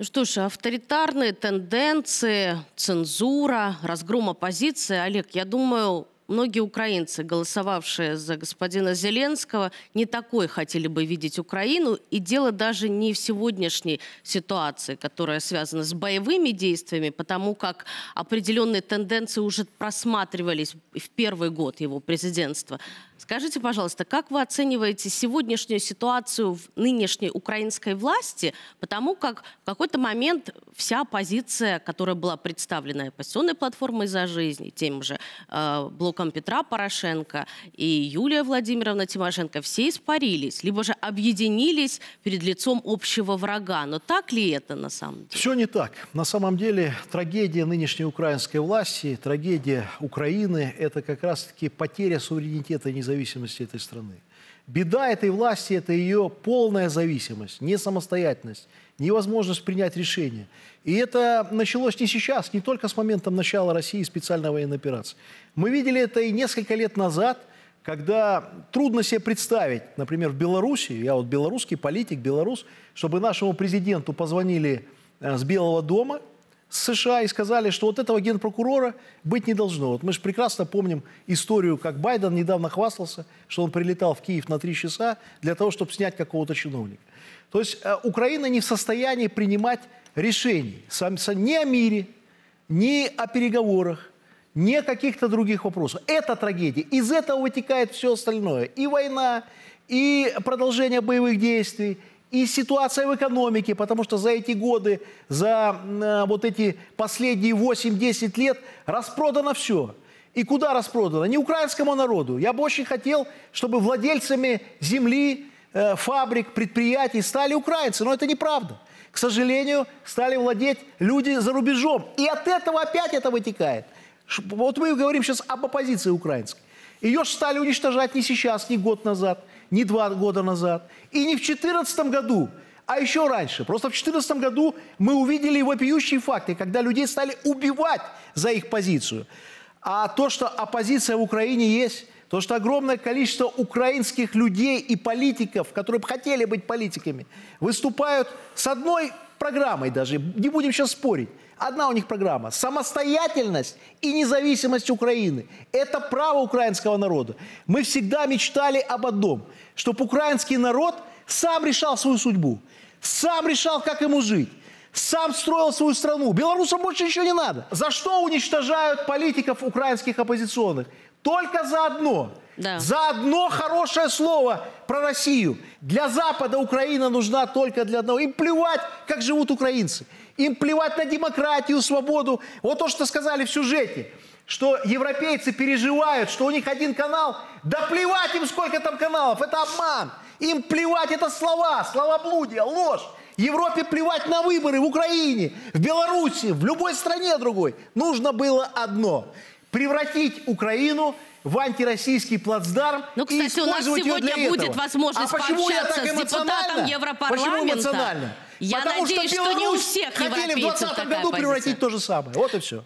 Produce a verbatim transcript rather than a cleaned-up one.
Ну что ж, авторитарные тенденции, цензура, разгром оппозиции. Олег, я думаю, многие украинцы, голосовавшие за господина Зеленского, не такой хотели бы видеть Украину. И дело даже не в сегодняшней ситуации, которая связана с боевыми действиями, потому как определенные тенденции уже просматривались в первый год его президентства. Скажите, пожалуйста, как вы оцениваете сегодняшнюю ситуацию в нынешней украинской власти? Потому как в какой-то момент вся оппозиция, которая была представлена оппозиционной платформой «За жизнь», тем же э, блоком Петра Порошенко и Юлия Владимировна Тимошенко, все испарились, либо же объединились перед лицом общего врага. Но так ли это на самом деле? Все не так. На самом деле трагедия нынешней украинской власти, трагедия Украины – это как раз-таки потеря суверенитета и независимости. зависимости этой страны. Беда этой власти – это ее полная зависимость, несамостоятельность, невозможность принять решения. И это началось не сейчас, не только с моментом начала России специальной военной операции. Мы видели это и несколько лет назад, когда трудно себе представить, например, в Беларуси, я вот белорусский политик, белорус, чтобы нашему президенту позвонили с Белого дома, с США, и сказали, что вот этого генпрокурора быть не должно. Вот мы же прекрасно помним историю, как Байден недавно хвастался, что он прилетал в Киев на три часа для того, чтобы снять какого-то чиновника. То есть Украина не в состоянии принимать решений ни о мире, ни о переговорах, ни о каких-то других вопросах. Это трагедия. Из этого вытекает все остальное. И война, и продолжение боевых действий, и ситуация в экономике, потому что за эти годы, за э, вот эти последние восемь-десять лет распродано все. И куда распродано? Не украинскому народу. Я бы очень хотел, чтобы владельцами земли, э, фабрик, предприятий стали украинцы, но это неправда. К сожалению, стали владеть люди за рубежом. И от этого опять это вытекает. Вот мы говорим сейчас об оппозиции украинской. Ее же стали уничтожать не сейчас, не год назад, не два года назад, и не в две тысячи четырнадцатом году, а еще раньше. Просто в две тысячи четырнадцатом году мы увидели вопиющие факты, когда людей стали убивать за их позицию. А то, что оппозиция в Украине есть, то, что огромное количество украинских людей и политиков, которые бы хотели быть политиками, выступают с одной программой даже, не будем сейчас спорить. Одна у них программа – самостоятельность и независимость Украины. Это право украинского народа. Мы всегда мечтали об одном – чтобы украинский народ сам решал свою судьбу, сам решал, как ему жить, сам строил свою страну. Белорусам больше ничего не надо. За что уничтожают политиков украинских оппозиционных? Только за одно. Да. За одно хорошее слово про Россию. Для Запада Украина нужна только для одного. Им плевать, как живут украинцы. Им плевать на демократию, свободу. Вот то, что сказали в сюжете, что европейцы переживают, что у них один канал. Да плевать им, сколько там каналов. Это обман. Им плевать, это слова, словоблудие, ложь. Европе плевать на выборы в Украине, в Беларуси, в любой стране другой. Нужно было одно – превратить Украину в антироссийский плацдарм. Ну, кстати, и у нас сегодня будет возможность а пообщаться с депутатом Европарламента. Я Потому надеюсь, что, что не у всех европейцев хотели в двадцатом году позиция. Превратить то же самое. Вот и все.